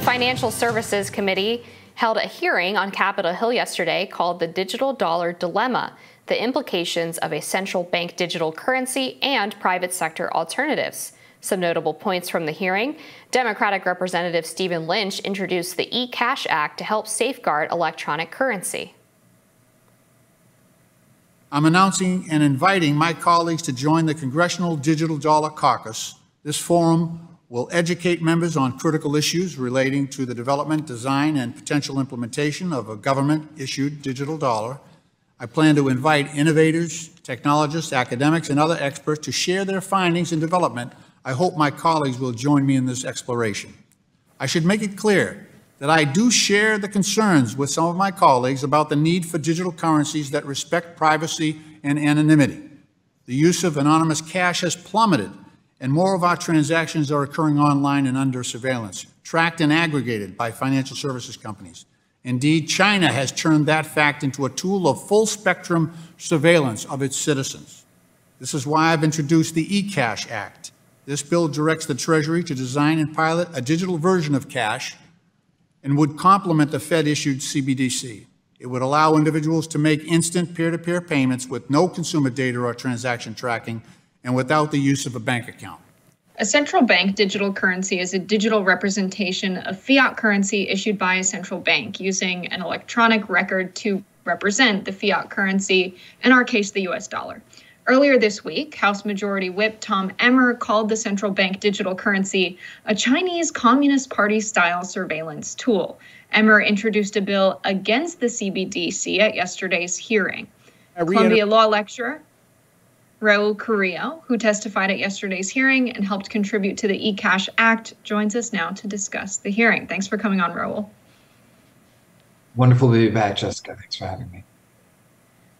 The Financial Services Committee held a hearing on Capitol Hill yesterday called the Digital Dollar Dilemma, the implications of a central bank digital currency and private sector alternatives. Some notable points from the hearing. Democratic Representative Stephen Lynch introduced the eCash Act to help safeguard electronic currency. I'm announcing and inviting my colleagues to join the Congressional Digital Dollar Caucus. This forum will educate members on critical issues relating to the development, design, and potential implementation of a government-issued digital dollar. I plan to invite innovators, technologists, academics, and other experts to share their findings and development. I hope my colleagues will join me in this exploration. I should make it clear that I do share the concerns with some of my colleagues about the need for digital currencies that respect privacy and anonymity. The use of anonymous cash has plummeted, and more of our transactions are occurring online and under surveillance, tracked and aggregated by financial services companies. Indeed, China has turned that fact into a tool of full-spectrum surveillance of its citizens. This is why I've introduced the eCash Act. This bill directs the Treasury to design and pilot a digital version of cash and would complement the Fed-issued CBDC. It would allow individuals to make instant peer-to-peer payments with no consumer data or transaction tracking and without the use of a bank account. A central bank digital currency is a digital representation of fiat currency issued by a central bank using an electronic record to represent the fiat currency, in our case, the US dollar. Earlier this week, House Majority Whip Tom Emmer called the central bank digital currency a Chinese Communist Party-style surveillance tool. Emmer introduced a bill against the CBDC at yesterday's hearing. Columbia law lecturer Raúl Carrillo, who testified at yesterday's hearing and helped contribute to the eCash Act, joins us now to discuss the hearing. Thanks for coming on, Raúl. Wonderful to be back, Jessica. Thanks for having me.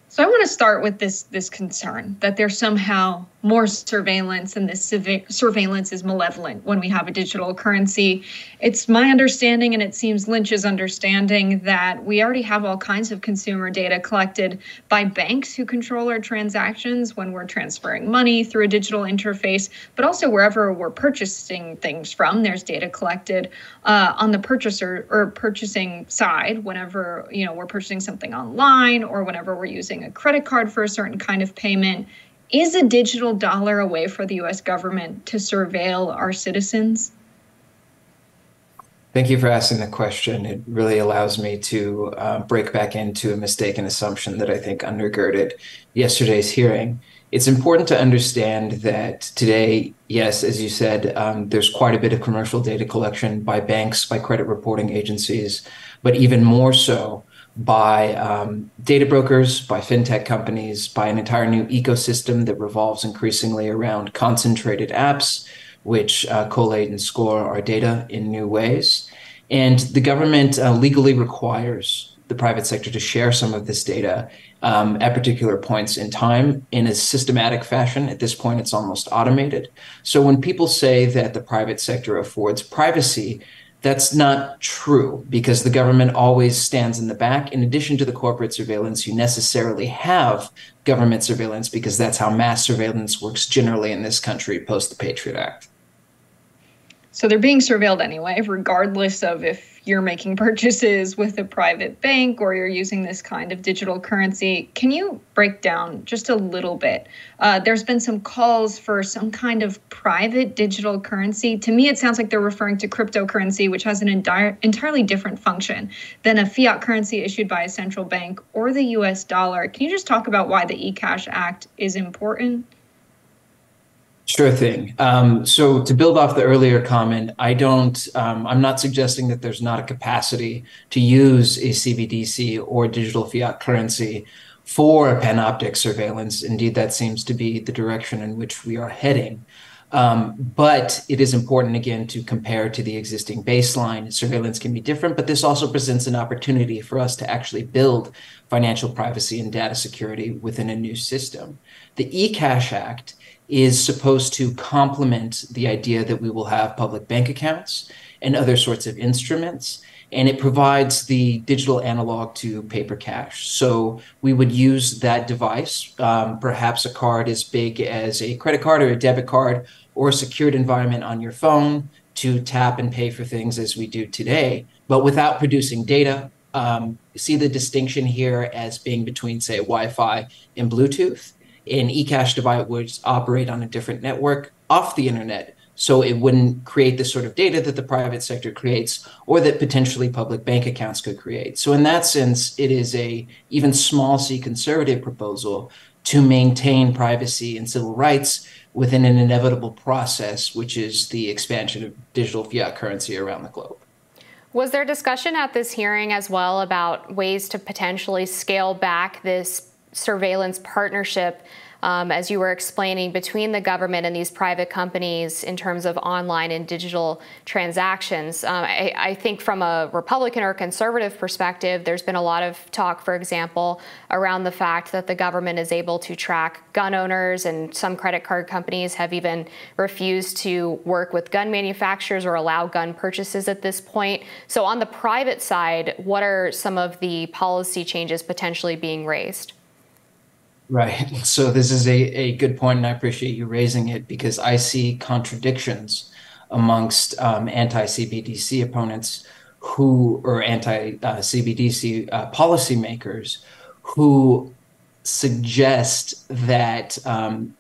So I want to start with this concern that there's somehow more surveillance and this surveillance is malevolent when we have a digital currency. It's my understanding, and it seems Lynch's understanding, that we already have all kinds of consumer data collected by banks who control our transactions when we're transferring money through a digital interface, but also wherever we're purchasing things from, there's data collected on the purchaser or purchasing side whenever we're purchasing something online or whenever we're using a credit card for a certain kind of payment. Is a digital dollar a way for the U.S. government to surveil our citizens? Thank you for asking the question. It really allows me to break back into a mistaken assumption that I think undergirded yesterday's hearing. It's important to understand that today, yes, as you said, there's quite a bit of commercial data collection by banks, by credit reporting agencies, but even more so by data brokers, by fintech companies, by an entire new ecosystem that revolves increasingly around concentrated apps, which collate and score our data in new ways. And the government legally requires the private sector to share some of this data at particular points in time in a systematic fashion. At this point, it's almost automated. So when people say that the private sector affords privacy, that's not true, because the government always stands in the back. In addition to the corporate surveillance, you necessarily have government surveillance, because that's how mass surveillance works generally in this country post the Patriot Act. So they're being surveilled anyway, regardless of if you're making purchases with a private bank or you're using this kind of digital currency. Can you break down just a little bit? There's been some calls for some kind of private digital currency. To me, it sounds like they're referring to cryptocurrency, which has an entirely different function than a fiat currency issued by a central bank or the US dollar. Can you just talk about why the eCash Act is important? Sure thing. So to build off the earlier comment, I'm not suggesting that there's not a capacity to use a CBDC or digital fiat currency for panoptic surveillance. Indeed, that seems to be the direction in which we are heading. But it is important, again, to compare to the existing baseline. Surveillance can be different, but this also presents an opportunity for us to actually build financial privacy and data security within a new system. The eCash Act is supposed to complement the idea that we will have public bank accounts and other sorts of instruments, and it provides the digital analog to paper cash. So we would use that device, perhaps a card as big as a credit card or a debit card or a secured environment on your phone, to tap and pay for things as we do today, but without producing data. See the distinction here as being between, say, Wi-Fi and Bluetooth. An eCash device would operate on a different network off the internet, so it wouldn't create the sort of data that the private sector creates or that potentially public bank accounts could create. So in that sense, it is a even small c conservative proposal to maintain privacy and civil rights within an inevitable process, which is the expansion of digital fiat currency around the globe. Was there discussion at this hearing as well about ways to potentially scale back this surveillance partnership, as you were explaining, between the government and these private companies in terms of online and digital transactions? I think from a Republican or conservative perspective, there's been a lot of talk, for example, around the fact that the government is able to track gun owners, and some credit card companies have even refused to work with gun manufacturers or allow gun purchases at this point. So on the private side, what are some of the policy changes potentially being raised? Right. So this is a good point, and I appreciate you raising it, because I see contradictions amongst anti-CBDC opponents who, or anti-CBDC policymakers who suggest that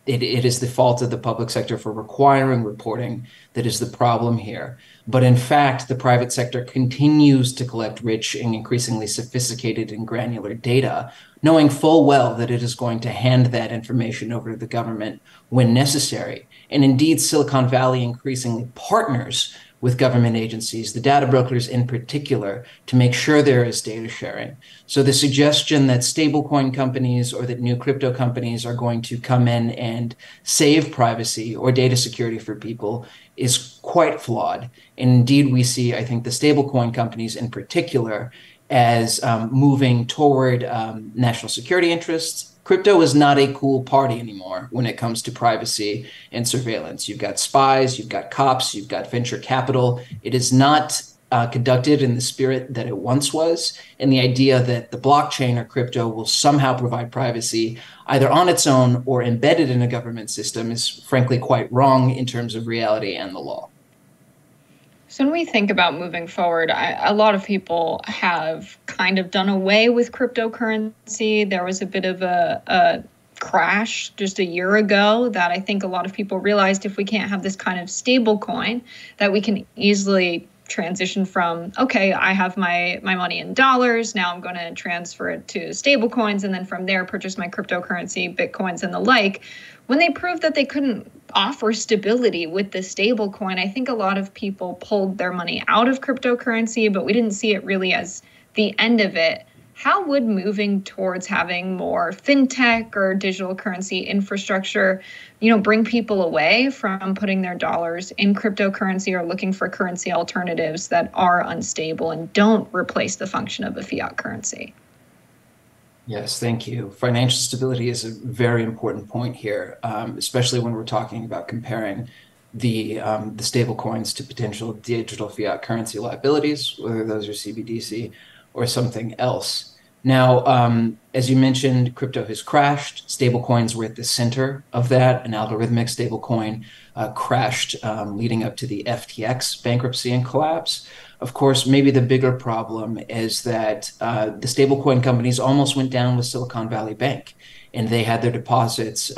it is the fault of the public sector for requiring reporting that is the problem here. But in fact, the private sector continues to collect rich and increasingly sophisticated and granular data, knowing full well that it is going to hand that information over to the government when necessary. And indeed, Silicon Valley increasingly partners with government agencies, the data brokers in particular, to make sure there is data sharing. So the suggestion that stablecoin companies or that new crypto companies are going to come in and save privacy or data security for people is quite flawed. And indeed, we see, I think, the stablecoin companies in particular as moving toward national security interests. Crypto is not a cool party anymore when it comes to privacy and surveillance. You've got spies, you've got cops, you've got venture capital. It is not conducted in the spirit that it once was. And the idea that the blockchain or crypto will somehow provide privacy either on its own or embedded in a government system is frankly quite wrong in terms of reality and the law. So when we think about moving forward, a lot of people have kind of done away with cryptocurrency. There was a bit of a crash just a year ago that I think a lot of people realized, if we can't have this kind of stable coin, that we can easily transition from, okay, I have my money in dollars, now I'm going to transfer it to stable coins, and then from there purchase my cryptocurrency, bitcoins and the like. When they proved that they couldn't offer stability with the stable coin, I think a lot of people pulled their money out of cryptocurrency, but we didn't see it really as the end of it. How would moving towards having more fintech or digital currency infrastructure, bring people away from putting their dollars in cryptocurrency or looking for currency alternatives that are unstable and don't replace the function of a fiat currency? Yes, thank you. Financial stability is a very important point here, especially when we're talking about comparing the stable coins to potential digital fiat currency liabilities, whether those are CBDC or something else. Now, as you mentioned, crypto has crashed. Stablecoins were at the center of that. An algorithmic stablecoin crashed, leading up to the FTX bankruptcy and collapse. Of course, maybe the bigger problem is that the stablecoin companies almost went down with Silicon Valley Bank, and they had their deposits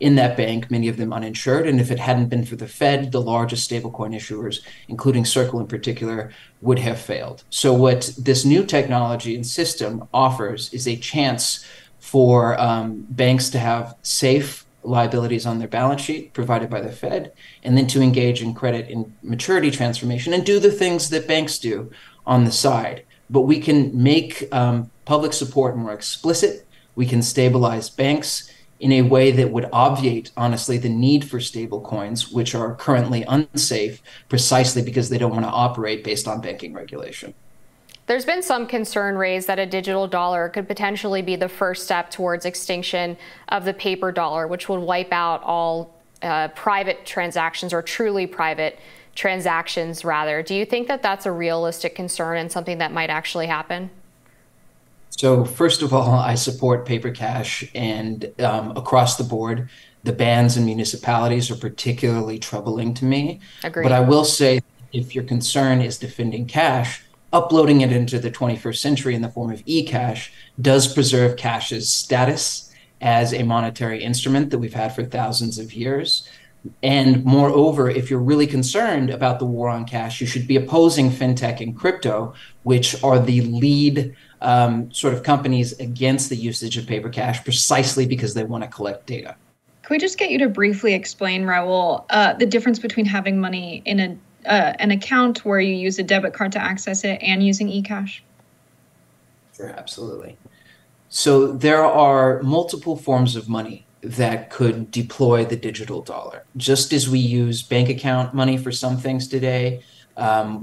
in that bank, many of them uninsured. And if it hadn't been for the Fed, the largest stablecoin issuers, including Circle in particular, would have failed. So what this new technology and system offers is a chance for banks to have safe liabilities on their balance sheet provided by the Fed, and then to engage in credit and maturity transformation and do the things that banks do on the side. But we can make public support more explicit. We can stabilize banks in a way that would obviate, honestly, the need for stable coins, which are currently unsafe precisely because they don't want to operate based on banking regulation. There's been some concern raised that a digital dollar could potentially be the first step towards extinction of the paper dollar, which would wipe out all private transactions, or truly private transactions, rather. Do you think that that's a realistic concern and something that might actually happen? So first of all, I support paper cash and across the board the bans in municipalities are particularly troubling to me. Agreed. But I will say, if your concern is defending cash, uploading it into the 21st century in the form of eCash does preserve cash's status as a monetary instrument that we've had for thousands of years. And moreover, if you're really concerned about the war on cash, you should be opposing fintech and crypto, which are the lead sort of companies against the usage of paper cash precisely because they want to collect data. Can we just get you to briefly explain, Raúl, the difference between having money in an account where you use a debit card to access it and using eCash? Sure, absolutely. So there are multiple forms of money that could deploy the digital dollar. Just as we use bank account money for some things today,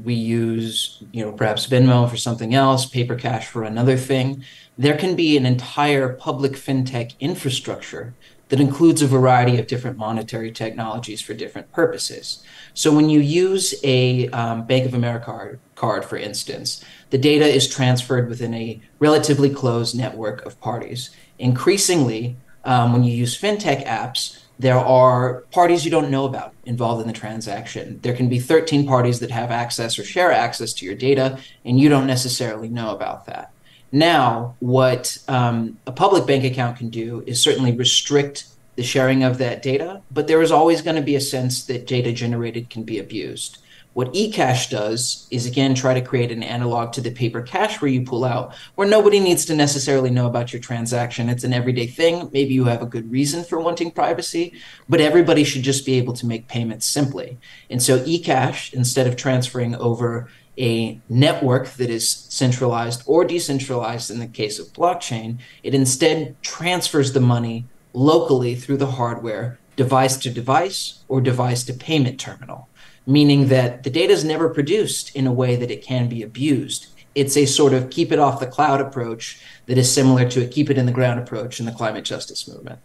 we use, perhaps Venmo for something else, paper cash for another thing. There can be an entire public fintech infrastructure that includes a variety of different monetary technologies for different purposes. So when you use a Bank of America card, for instance, the data is transferred within a relatively closed network of parties. Increasingly, when you use fintech apps, there are parties you don't know about involved in the transaction. There can be 13 parties that have access or share access to your data, and you don't necessarily know about that. Now, what a public bank account can do is certainly restrict the sharing of that data, but there is always going to be a sense that data generated can be abused. What eCash does is, again, try to create an analog to the paper cash where you pull out, where nobody needs to necessarily know about your transaction. It's an everyday thing. Maybe you have a good reason for wanting privacy, but everybody should just be able to make payments simply. And so eCash, instead of transferring over a network that is centralized or decentralized in the case of blockchain, it instead transfers the money locally through the hardware, device to device or device to payment terminal, meaning that the data is never produced in a way that it can be abused. It's a sort of keep it off the cloud approach that is similar to a keep it in the ground approach in the climate justice movement.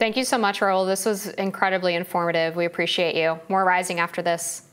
Thank you so much, Raúl. This was incredibly informative. We appreciate you. More Rising after this.